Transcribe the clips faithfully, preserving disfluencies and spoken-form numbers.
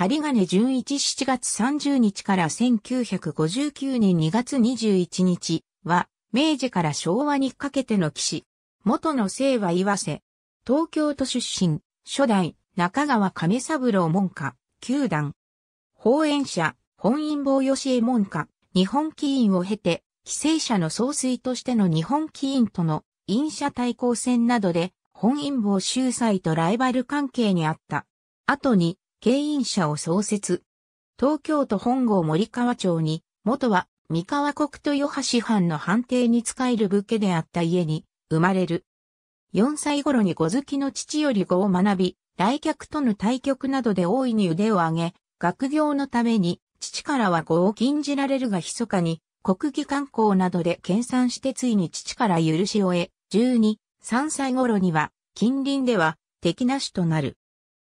針金純一しちがつさんじゅうにちからせんきゅうひゃくごじゅうきゅうねんにがつにじゅういちにちは明治から昭和にかけての棋士。元の姓は岩瀬。東京都出身。初代中川亀三郎門下。九段。奉円社、本因坊義衛門下。日本棋院を経て、棋聖社の総帥としての日本棋院との院社対抗戦などで、本因坊秀才とライバル関係にあった。後に、慶院社を創設。東京都本郷森川町に、元は三河国豊橋藩の藩邸に仕える武家であった家に生まれる。よんさい頃に碁好きの父より碁を学び、来客との対局などで大いに腕を上げ、学業のために、父からは碁を禁じられるが密かに、国技館校などで研鑽してついに父から許しを得、じゅうに、さんさい頃には、近隣では、敵なしとなる。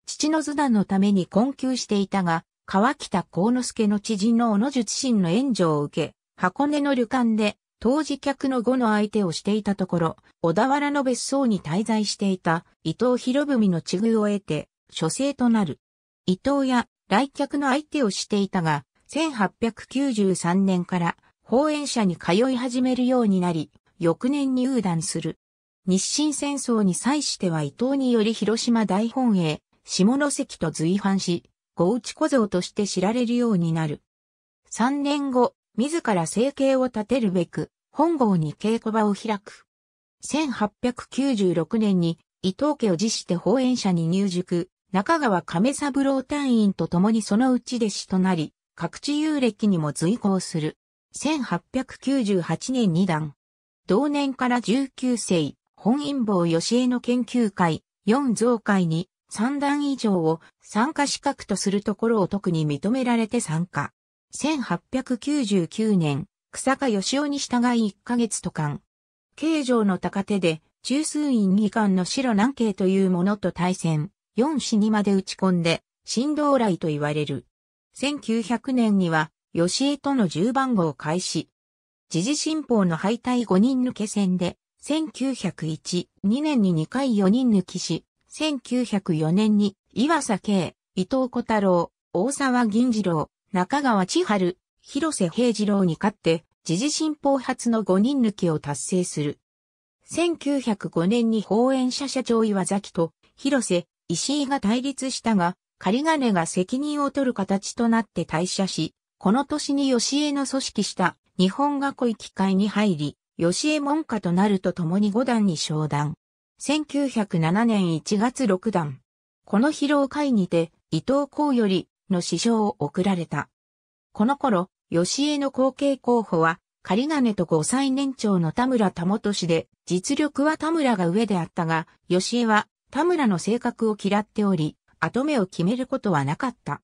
父の図談のために困窮していたが、川北幸之助の知人の小野術心の援助を受け、箱根の旅館で、当時客の碁の相手をしていたところ、小田原の別荘に滞在していた伊藤博文の知遇を得て、書生となる。伊藤や来客の相手をしていたが、せんはっぴゃくきゅうじゅうさんねんから奉円社に通い始めるようになり、翌年に入団する。日清戦争に際しては伊藤により広島大本営、下関と随伴し、碁打ち小僧として知られるようになる。さんねんご、自ら生計を立てるべく、本郷に稽古場を開く。せんはっぴゃくきゅうじゅうろくねんに伊藤家を辞して奉円社に入塾、中川亀三郎隊員と共にそのうち弟子となり、各地遊歴にも随行する。せんはっぴゃくきゅうじゅうはちねん二段。同年からじゅうきゅうせい、本因坊義衛の研究会、四蔵会に、三段以上を参加資格とするところを特に認められて参加。せんはっぴゃくきゅうじゅうきゅうねん、草加義雄に従いいっかげつとかん。京城の高手で、中枢院議官の白南慶というものと対戦、よんしにまで打ち込んで、新到来と言われる。せんきゅうひゃくねんには、義衛とのじゅうばんごを開始。時事新報の敗退ごにんぬけ戦で、せんきゅうひゃくいち、にねんににかいよにんぬきし、せんきゅうひゃくよねんに岩佐慶、伊藤小太郎、大沢銀次郎、中川千春、広瀬平次郎に勝って、時事新報初のごにんぬきを達成する。せんきゅうひゃくごねんに奉円社社長岩崎と広瀬、石井が対立したが、針金が責任を取る形となって退社し、この年に義衛の組織した日本囲棋会に入り、義衛門下となるとともに五段に昇段。せんきゅうひゃくななねんいちがつろく段。この披露会にて、伊藤公よりの師匠を贈られた。この頃、義衛の後継候補は、針金とごさいねんちょうの田村保利で、実力は田村が上であったが、義衛は田村の性格を嫌っており、後目を決めることはなかった。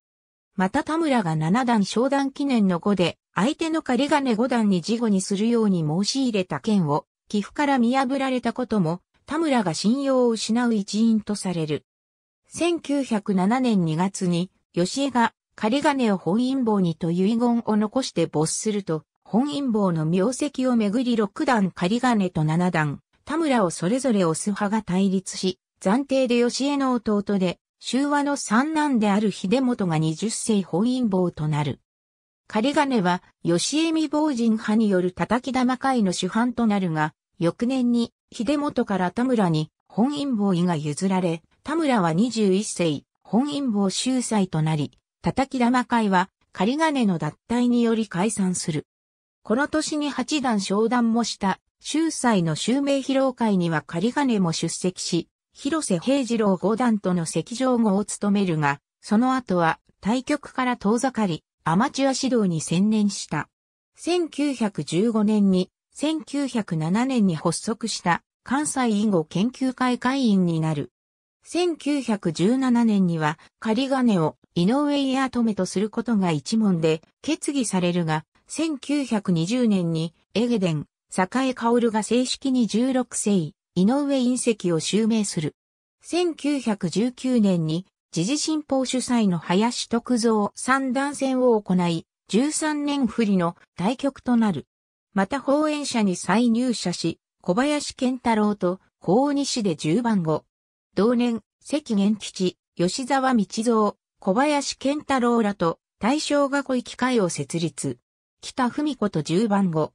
また田村がななだん昇段記念の碁で、相手の針金ごだんに事後にするように申し入れた件を、寄付から見破られたことも、田村が信用を失う一因とされる。せんきゅうひゃくななねんにがつに、義衛が針金を本因坊にと遺言を残して没すると、本因坊の名跡をめぐりろくだん針金とななだん、田村をそれぞれ推す派が対立し、暫定で義衛の弟で、秀和の三男である秀元がにじゅっせい本因坊となる。針金は義衛未亡人派による叩き玉会の主犯となるが、翌年に、秀元から田村に本因坊位が譲られ、田村はにじゅういっせい、本因坊秀才となり、叩き玉会は針金の脱退により解散する。この年にはちだん昇段もした秀才の襲名披露会には針金も出席し、広瀬平次郎ごだんとの席上碁を務めるが、その後は対局から遠ざかり、アマチュア指導に専念した。せんきゅうひゃくじゅうごねんに、せんきゅうひゃくななねんに発足した関西囲碁研究会会員になる。せんきゅうひゃくじゅうななねんには針金を井上家跡目とすることが一問で決議されるが、せんきゅうひゃくにじゅうねんにエゲデン、栄薫が正式にじゅうろくせい、井上院籍を襲名する。せんきゅうひゃくじゅうきゅうねんに時事新報主催の林篤蔵三段戦を行い、じゅうさんねんぶりの対局となる。また奉円社に再入社し、小林健太郎と高西でじゅうばんご。同年、関元吉、吉沢道蔵、小林賢太郎らと大正囲い機会を設立。北文子と十番後。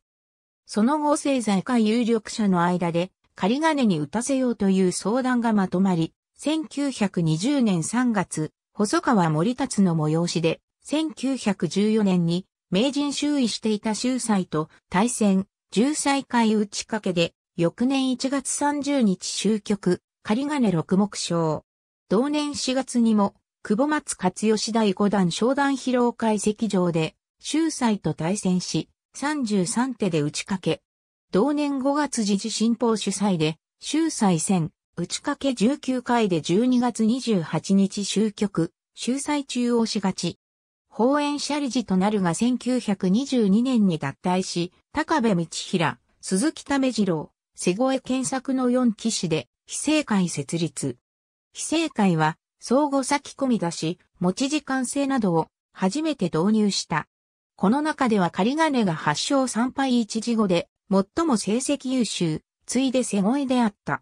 その後政財界有力者の間で借り金に打たせようという相談がまとまり、せんきゅうひゃくにじゅうねんさんがつ、細川守達の催しで、せんきゅうひゃくじゅうよねんに名人就位していた秀才と対戦、十才会打ち掛けで、翌年いちがつさんじゅうにち終局、借金六目勝。同年しがつにも、久保松勝義第五段昇段披露会席上で、秀才と対戦し、さんじゅうさんてで打ち掛け。同年ごがつ時事新報主催で、秀才戦、打ち掛けじゅうきゅうかいでじゅうにがつにじゅうはちにち終局、秀才中押し勝ち。報援者理事となるがせんきゅうひゃくにじゅうにねんに脱退し、高部道平、鈴木為次郎、瀬越健作のよんきしで、非正会設立。非正会は、相互先込み出し、持ち時間制などを初めて導入した。この中では借金がはっしょうさんぱいいちじごで、最も成績優秀、次いで瀬越であった。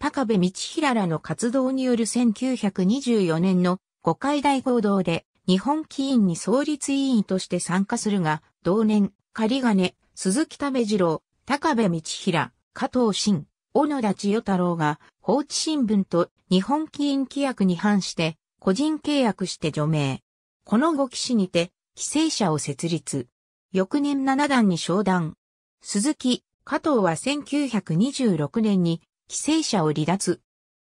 高部道平らの活動によるせんきゅうひゃくにじゅうよねんの五回大合同で、日本棋院に創立委員として参加するが、同年、借金、鈴木為次郎、高部道平、加藤真、小野田千代太郎が、放置新聞と日本棋院規約に反して、個人契約して除名。このごきしにて、棋聖社を設立。翌年ななだんに昇段。鈴木、加藤はせんきゅうひゃくにじゅうろくねんに、棋聖社を離脱。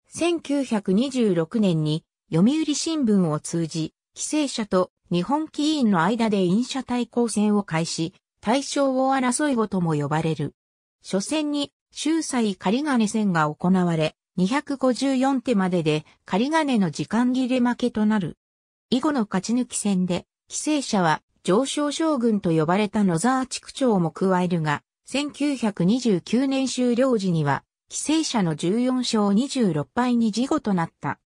せんきゅうひゃくにじゅうろくねんに、読売新聞を通じ、棋聖社と日本棋院の間で院社対抗戦を開始、大正を争いごとも呼ばれる。初戦に、秀才借金戦が行われ、にひゃくごじゅうよんてまでで借金の時間切れ負けとなる。以後の勝ち抜き戦で、棋聖社は常勝将軍と呼ばれた野沢築長も加えるが、せんきゅうひゃくにじゅうきゅうねん終了時には、棋聖社のじゅうよんしょうにじゅうろっぱいにじごとなった。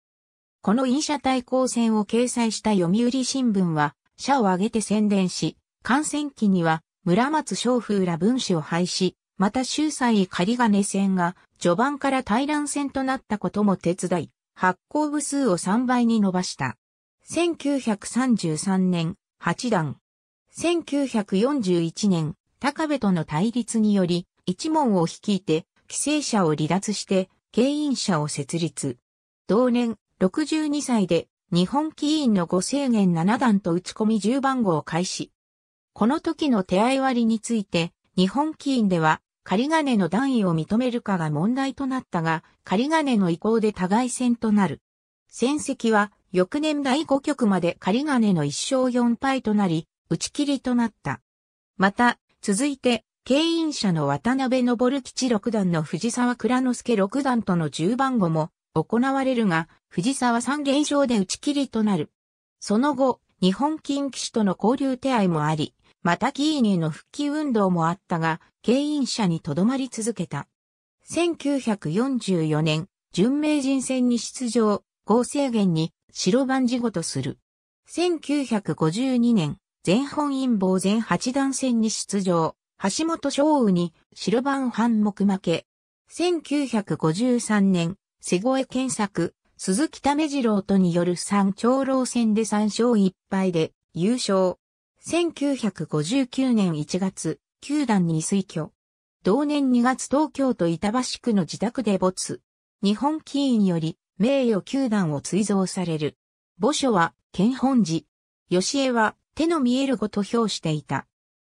この院社対抗戦を掲載した読売新聞は、社を挙げて宣伝し、観戦期には村松松風ら文士を廃止、また秀才借金戦が序盤から対乱戦となったことも手伝い、発行部数をさんばいに伸ばした。せんきゅうひゃくさんじゅうさんねん、はちだん。せんきゅうひゃくよんじゅういちねん、高部との対立により、一門を率いて、棋聖社を離脱して、慶院社を設立。同年、ろくじゅうにさいで日本棋院のご制限ななだんと打ち込みじゅうばんごを開始。この時の手合割について日本棋院では借金の段位を認めるかが問題となったが借金の意向で互い戦となる。戦績は翌年だいごきょくまで借金のいっしょうよんぱいとなり打ち切りとなった。また続いて慶院社の渡辺昇吉六段の藤沢蔵之介六段とのじゅうばんごも行われるが、藤沢さんれんしょうで打ち切りとなる。その後、日本棋院棋士との交流手合もあり、また棋院への復帰運動もあったが、慶院社に留まり続けた。せんきゅうひゃくよんじゅうよねん、準名人戦に出場、合制限に白番事後とする。せんきゅうひゃくごじゅうにねん、全本因坊全八段戦に出場、橋本昇雨に白番半目負け。せんきゅうひゃくごじゅうさんねん、瀬越健作、鈴木為次郎とによる三長老戦でさんしょういっぱいで優勝。せんきゅうひゃくごじゅうきゅうねんいちがつ、きゅうだんに推挙。同年にがつ東京都板橋区の自宅で没。日本棋院より名誉きゅうだんを追贈される。墓所は建本寺。義江は手の見える子と評していた。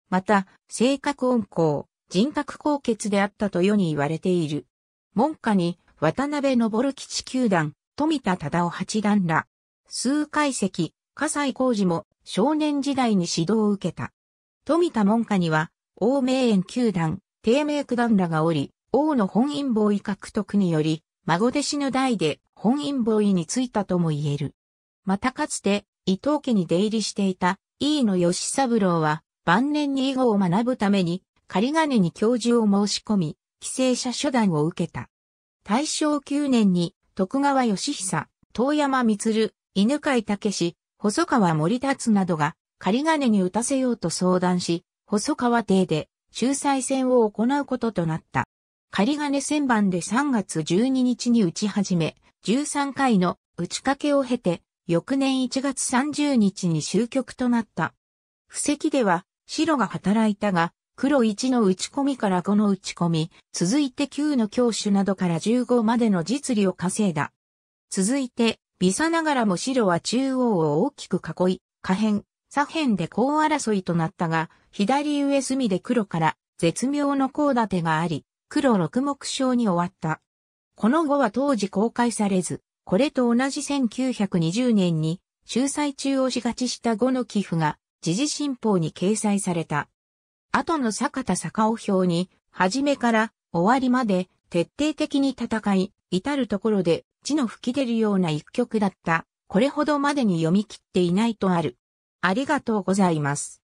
また、性格温厚、人格高潔であったと世に言われている。門下に、渡辺昇吉九段、富田忠夫八段ら、数解析、笠井浩二も少年時代に指導を受けた。富田門下には、王明遠九段、貞明九段らがおり、王の本因坊位獲得により、孫弟子の代で本因坊位についたとも言える。またかつて、伊藤家に出入りしていた飯野義三郎は、晩年に囲碁を学ぶために、借金に教授を申し込み、棋聖社初段を受けた。大正きゅうねんに、徳川義久、遠山満、犬飼毅、細川守達などが、借金に打たせようと相談し、細川邸で、秀才戦を行うこととなった。借金戦番でさんがつじゅうににちに打ち始め、じゅうさんかいの打ち掛けを経て、翌年いちがつさんじゅうにちに終局となった。布石では白が働いたが、黒いちの打ち込みからごの打ち込み、続いてきゅうの強手などからじゅうごまでの実利を稼いだ。続いて、微差ながらも白は中央を大きく囲い、下辺、左辺でコウ争いとなったが、左上隅で黒から絶妙のコウ立てがあり、黒ろくもくしょうに終わった。この碁は当時公開されず、これと同じせんきゅうひゃくにじゅうねんに、秀才中押し勝ちした碁の寄付が、時事新報に掲載された。後の坂田坂尾表に、初めから終わりまで徹底的に戦い、至るところで血の吹き出るような一局だった。これほどまでに読み切っていないとある。ありがとうございます。